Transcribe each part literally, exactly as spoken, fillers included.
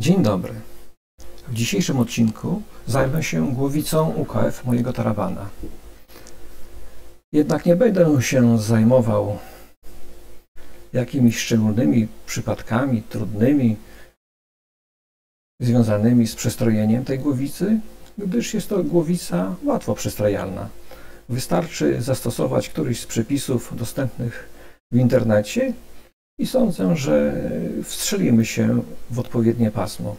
Dzień dobry. W dzisiejszym odcinku zajmę się głowicą U K F mojego tarabana. Jednak nie będę się zajmował jakimiś szczególnymi przypadkami trudnymi związanymi z przestrojeniem tej głowicy, gdyż jest to głowica łatwo przestrojalna. Wystarczy zastosować któryś z przepisów dostępnych w internecie i sądzę, że wstrzelimy się w odpowiednie pasmo.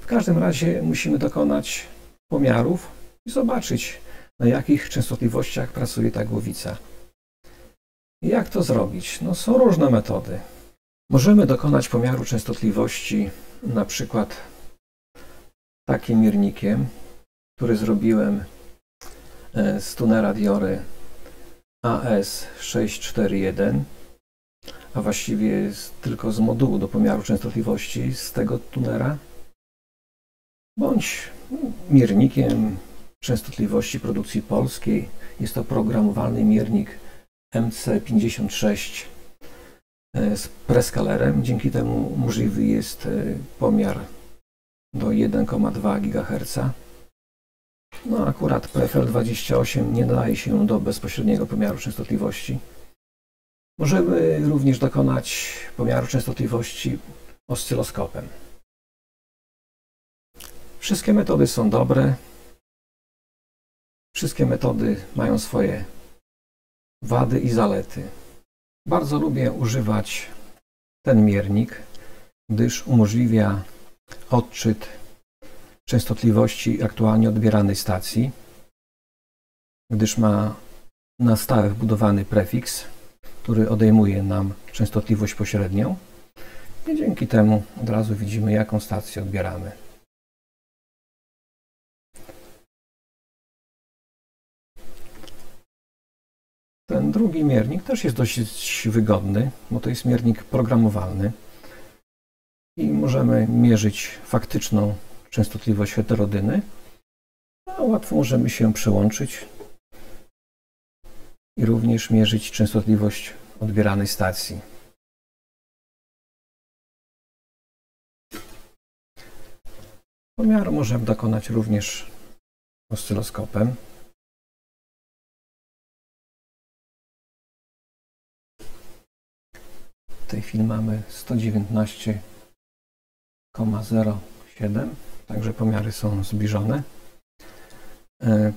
W każdym razie musimy dokonać pomiarów i zobaczyć, na jakich częstotliwościach pracuje ta głowica. Jak to zrobić? No, są różne metody. Możemy dokonać pomiaru częstotliwości na przykład takim miernikiem, który zrobiłem z tunera Diory A S sześć cztery jeden, a właściwie tylko z modułu do pomiaru częstotliwości z tego tunera, bądź miernikiem częstotliwości produkcji polskiej. Jest to programowalny miernik M C pięćdziesiąt sześć z preskalerem. Dzięki temu możliwy jest pomiar do jeden przecinek dwa gigaherca. No akurat P F L dwadzieścia osiem nie nadaje się do bezpośredniego pomiaru częstotliwości. Możemy również dokonać pomiaru częstotliwości oscyloskopem. Wszystkie metody są dobre. Wszystkie metody mają swoje wady i zalety. Bardzo lubię używać ten miernik, gdyż umożliwia odczyt częstotliwości aktualnie odbieranej stacji, gdyż ma na stałe wbudowany prefiks, który odejmuje nam częstotliwość pośrednią i dzięki temu od razu widzimy, jaką stację odbieramy. Ten drugi miernik też jest dosyć wygodny, bo to jest miernik programowalny i możemy mierzyć faktyczną częstotliwość heterodyny, a łatwo możemy się przełączyć i również mierzyć częstotliwość odbieranej stacji. Pomiaru możemy dokonać również oscyloskopem. W tej chwili mamy sto dziewiętnaście przecinek zero siedem, także pomiary są zbliżone.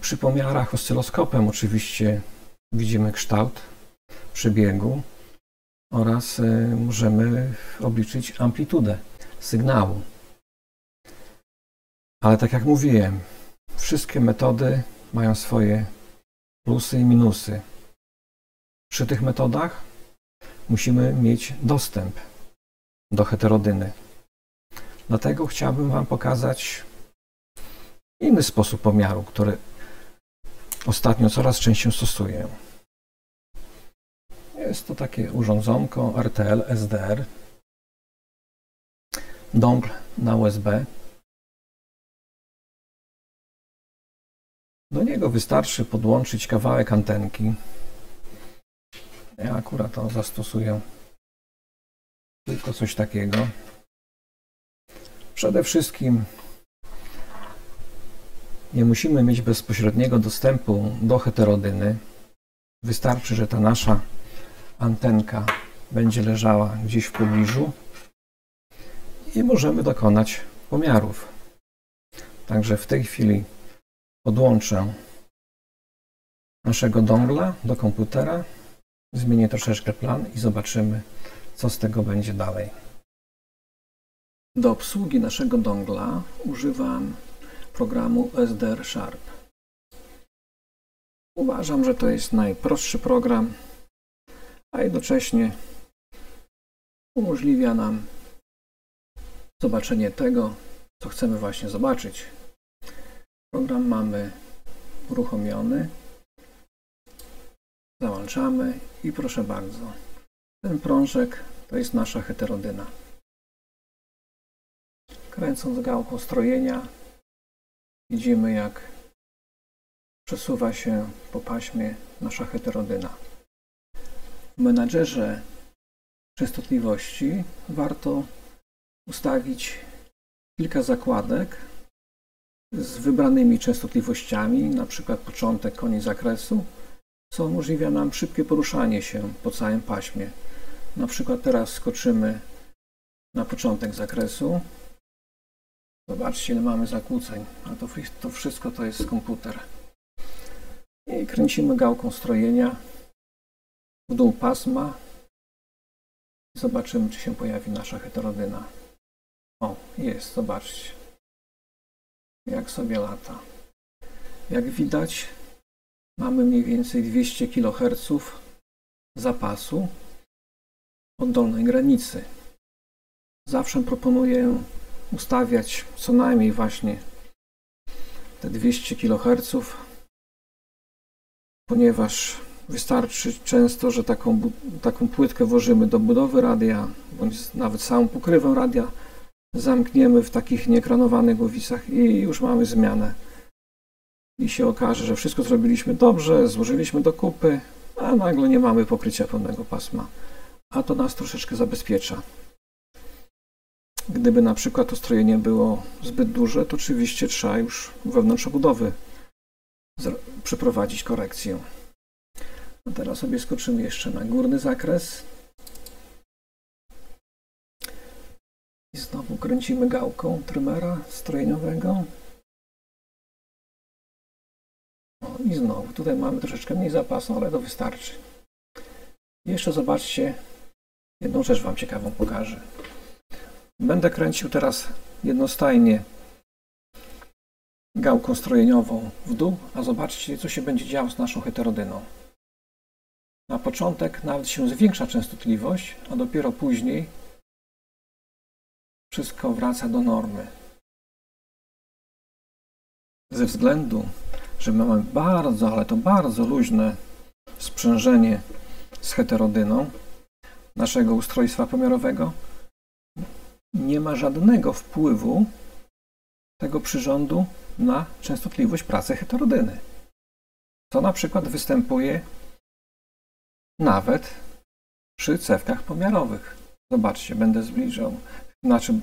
Przy pomiarach oscyloskopem oczywiście widzimy kształt przebiegu oraz możemy obliczyć amplitudę sygnału. Ale tak jak mówiłem, wszystkie metody mają swoje plusy i minusy. Przy tych metodach musimy mieć dostęp do heterodyny. Dlatego chciałbym Wam pokazać inny sposób pomiaru, który ostatnio coraz częściej stosuję. Jest to takie urządzonko R T L S D R, dongle na U S B. Do niego wystarczy podłączyć kawałek antenki. Ja akurat to zastosuję tylko coś takiego. Przede wszystkim nie musimy mieć bezpośredniego dostępu do heterodyny. Wystarczy, że ta nasza antenka będzie leżała gdzieś w pobliżu i możemy dokonać pomiarów. Także w tej chwili podłączę naszego dongla do komputera. Zmienię troszeczkę plan i zobaczymy, co z tego będzie dalej. Do obsługi naszego dongla używam programu S D R Sharp. Uważam, że to jest najprostszy program, a jednocześnie umożliwia nam zobaczenie tego, co chcemy właśnie zobaczyć. Program mamy uruchomiony. Załączamy i proszę bardzo, ten prążek to jest nasza heterodyna. Kręcąc gałką strojenia widzimy, jak przesuwa się po paśmie nasza heterodyna. W menadżerze częstotliwości warto ustawić kilka zakładek z wybranymi częstotliwościami, na przykład początek, koniec zakresu, co umożliwia nam szybkie poruszanie się po całym paśmie. Na przykład teraz skoczymy na początek zakresu. Zobaczcie, ile mamy zakłóceń, a to, to wszystko to jest komputer. I kręcimy gałką strojenia w dół pasma. Zobaczymy, czy się pojawi nasza heterodyna. O, jest, zobaczcie. Jak sobie lata. Jak widać, mamy mniej więcej dwieście kiloherców zapasu od dolnej granicy. Zawsze proponuję ustawiać co najmniej właśnie te dwieście kiloherców, ponieważ wystarczy często, że taką, taką płytkę włożymy do budowy radia, bądź nawet samą pokrywę radia, zamkniemy w takich nieekranowanych głowicach i już mamy zmianę. I się okaże, że wszystko zrobiliśmy dobrze, złożyliśmy do kupy, a nagle nie mamy pokrycia pełnego pasma. A to nas troszeczkę zabezpiecza. Gdyby na przykład ustrojenie było zbyt duże, to oczywiście trzeba już wewnątrz obudowy przeprowadzić korekcję. A teraz sobie skoczymy jeszcze na górny zakres. I znowu kręcimy gałką trymera strojeniowego. O, i znowu, tutaj mamy troszeczkę mniej zapasu, ale to wystarczy. Jeszcze zobaczcie, jedną rzecz Wam ciekawą pokażę. Będę kręcił teraz jednostajnie gałką strojeniową w dół, a zobaczcie, co się będzie działo z naszą heterodyną. Na początek nawet się zwiększa częstotliwość, a dopiero później wszystko wraca do normy. Ze względu, że mamy bardzo, ale to bardzo luźne sprzężenie z heterodyną naszego ustrojstwa pomiarowego, nie ma żadnego wpływu tego przyrządu na częstotliwość pracy heterodyny. To na przykład występuje nawet przy cewkach pomiarowych. Zobaczcie, będę zbliżał, znaczy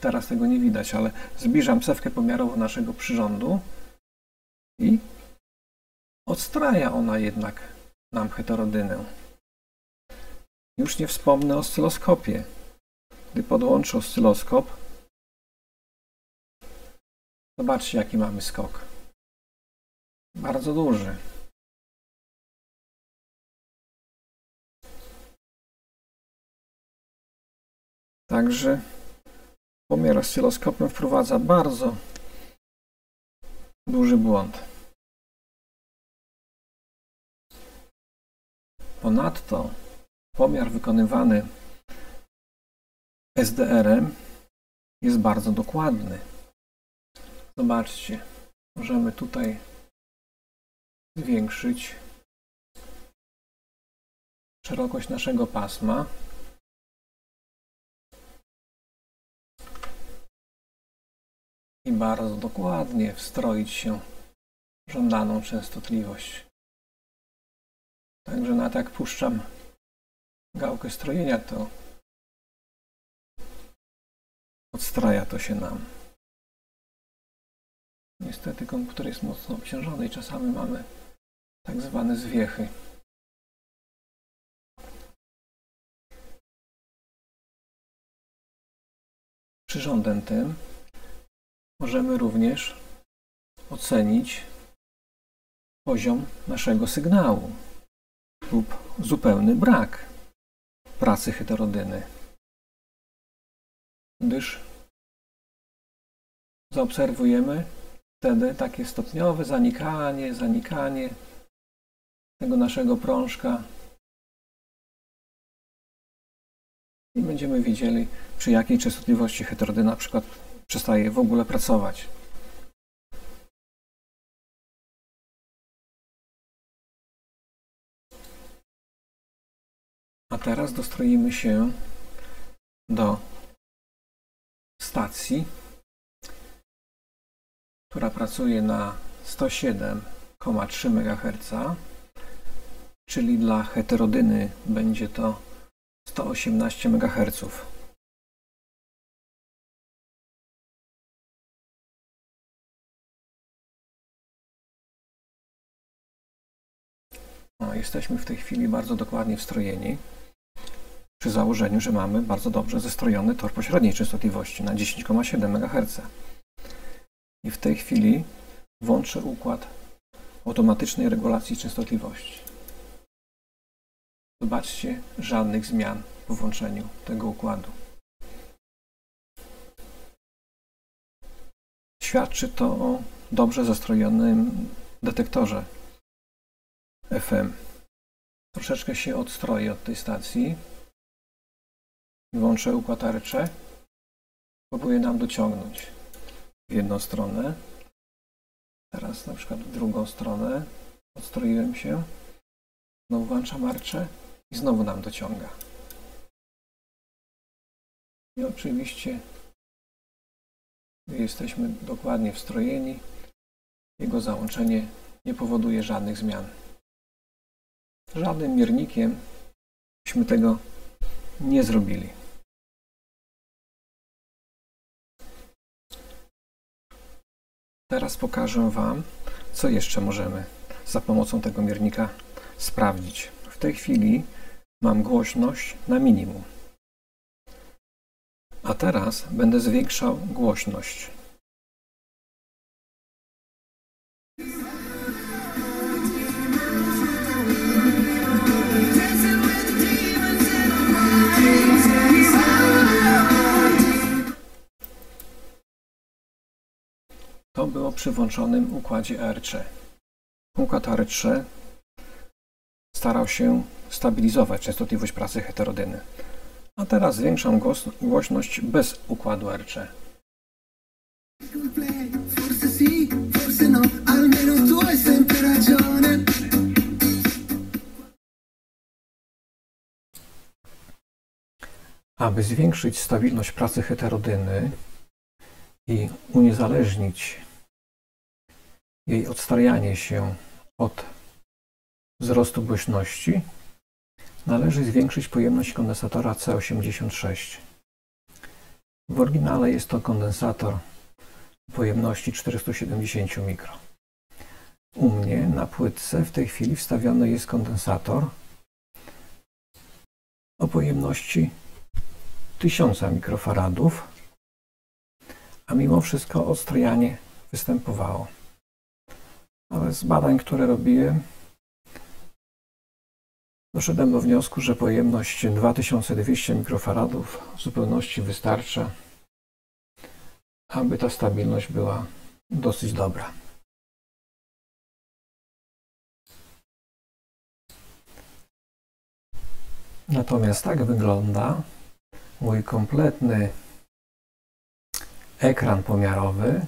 teraz tego nie widać, ale zbliżam cewkę pomiarową naszego przyrządu i odstraja ona jednak nam heterodynę. Już nie wspomnę o oscyloskopie. Gdy podłączę oscyloskop, zobaczcie, jaki mamy skok. Bardzo duży. Także pomiar oscyloskopem wprowadza bardzo duży błąd. Ponadto pomiar wykonywany S D R-em jest bardzo dokładny. Zobaczcie, możemy tutaj zwiększyć szerokość naszego pasma. I bardzo dokładnie wstroić się w żądaną częstotliwość. Także na tak puszczam gałkę strojenia, to odstraja to się nam. Niestety komputer jest mocno obciążony i czasami mamy tak zwane zwiechy. Przyrządem tym możemy również ocenić poziom naszego sygnału lub zupełny brak pracy heterodyny, gdyż zaobserwujemy wtedy takie stopniowe zanikanie, zanikanie tego naszego prążka i będziemy widzieli, przy jakiej częstotliwości heterodyna na przykład przestaje w ogóle pracować. A teraz dostroimy się do stacji, która pracuje na sto siedem przecinek trzy megaherca, czyli dla heterodyny będzie to sto osiemnaście megaherców. No, jesteśmy w tej chwili bardzo dokładnie wstrojeni przy założeniu, że mamy bardzo dobrze zestrojony tor pośredniej częstotliwości na dziesięć przecinek siedem megaherca. I w tej chwili włączę układ automatycznej regulacji częstotliwości. Zobaczcie, żadnych zmian po włączeniu tego układu. Świadczy to o dobrze zastrojonym detektorze F M. Troszeczkę się odstroję od tej stacji. Włączę układarkę. Próbuję nam dociągnąć w jedną stronę. Teraz na przykład w drugą stronę. Odstroiłem się. Znowu włączam arczę i znowu nam dociąga. I oczywiście jesteśmy dokładnie wstrojeni. Jego załączenie nie powoduje żadnych zmian. Żadnym miernikiem byśmy tego nie zrobili. Teraz pokażę Wam, co jeszcze możemy za pomocą tego miernika sprawdzić. W tej chwili mam głośność na minimum. A teraz będę zwiększał głośność. To było przy włączonym układzie A R C. Układ A R C starał się stabilizować częstotliwość pracy heterodyny. A teraz zwiększam głośność bez układu A R C. Aby zwiększyć stabilność pracy heterodyny i uniezależnić jej odstrajanie się od wzrostu głośności, należy zwiększyć pojemność kondensatora C osiemdziesiąt sześć. W oryginale jest to kondensator pojemności czterysta siedemdziesiąt mikro. U mnie na płytce w tej chwili wstawiony jest kondensator o pojemności tysiąc mikrofaradów, a mimo wszystko odstrojanie występowało. Ale z badań, które robiłem, doszedłem do wniosku, że pojemność dwa tysiące dwieście mikrofaradów w zupełności wystarcza, aby ta stabilność była dosyć dobra. Natomiast tak wygląda mój kompletny ekran pomiarowy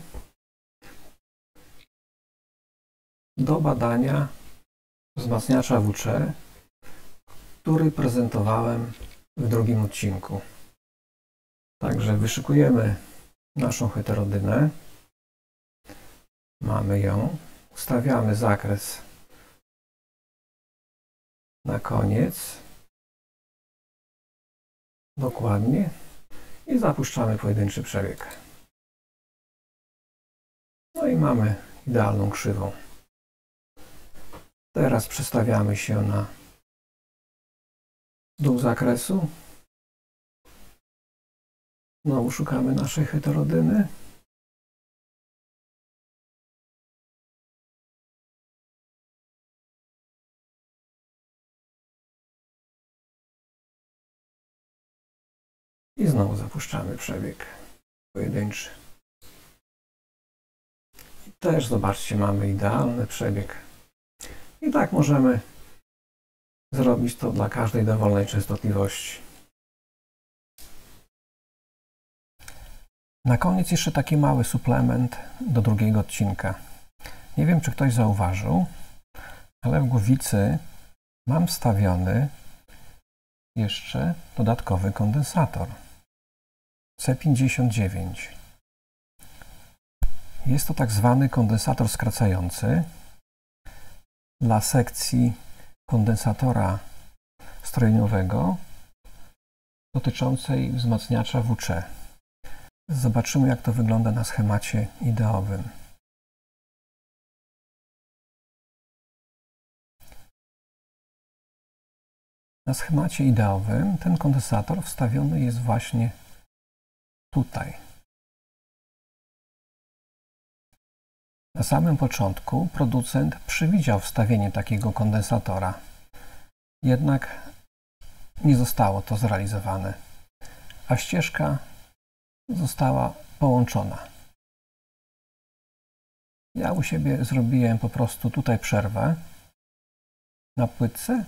do badania wzmacniacza W C, który prezentowałem w drugim odcinku. Także wyszykujemy naszą heterodynę. Mamy ją. Ustawiamy zakres na koniec. Dokładnie. I zapuszczamy pojedynczy przebieg. No i mamy idealną krzywą. Teraz przestawiamy się na dół zakresu. Znowu szukamy naszej heterodyny. I znowu zapuszczamy przebieg pojedynczy. I też zobaczcie, mamy idealny przebieg. I tak możemy zrobić to dla każdej dowolnej częstotliwości. Na koniec jeszcze taki mały suplement do drugiego odcinka. Nie wiem, czy ktoś zauważył, ale w głowicy mam wstawiony jeszcze dodatkowy kondensator C pięćdziesiąt dziewięć. Jest to tak zwany kondensator skracający dla sekcji kondensatora strojeniowego dotyczącej wzmacniacza W C. Zobaczymy, jak to wygląda na schemacie ideowym. Na schemacie ideowym ten kondensator wstawiony jest właśnie tutaj. Na samym początku producent przewidział wstawienie takiego kondensatora, jednak nie zostało to zrealizowane, a ścieżka została połączona. Ja u siebie zrobiłem po prostu tutaj przerwę na płytce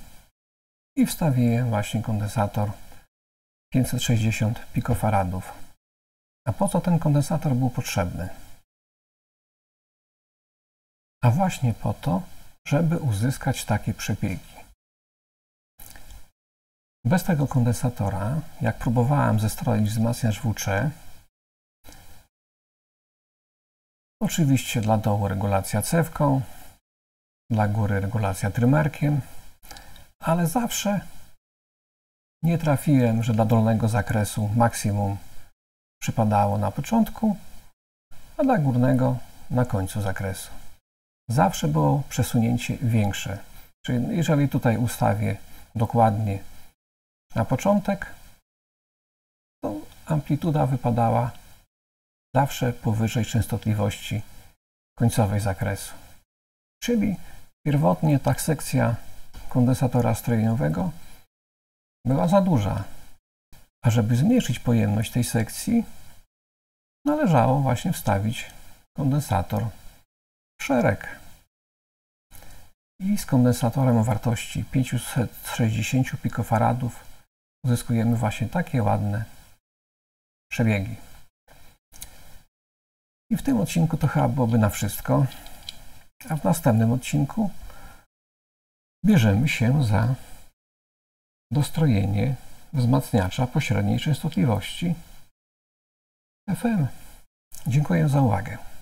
i wstawiłem właśnie kondensator pięćset sześćdziesiąt pikofaradów. A po co ten kondensator był potrzebny? A właśnie po to, żeby uzyskać takie przebiegi. Bez tego kondensatora, jak próbowałem zestroić wzmacniacz W C, oczywiście dla dołu regulacja cewką, dla góry regulacja trymerkiem, ale zawsze nie trafiłem, że dla dolnego zakresu maksimum przypadało na początku, a dla górnego na końcu zakresu. Zawsze było przesunięcie większe. Czyli jeżeli tutaj ustawię dokładnie na początek, to amplituda wypadała zawsze powyżej częstotliwości końcowej zakresu. Czyli pierwotnie ta sekcja kondensatora strojeniowego była za duża, a żeby zmniejszyć pojemność tej sekcji, należało właśnie wstawić kondensator w szereg. I z kondensatorem o wartości pięćset sześćdziesiąt pikofaradów uzyskujemy właśnie takie ładne przebiegi. I w tym odcinku to chyba byłoby na wszystko, a w następnym odcinku bierzemy się za dostrojenie wzmacniacza pośredniej częstotliwości F M. Dziękuję za uwagę.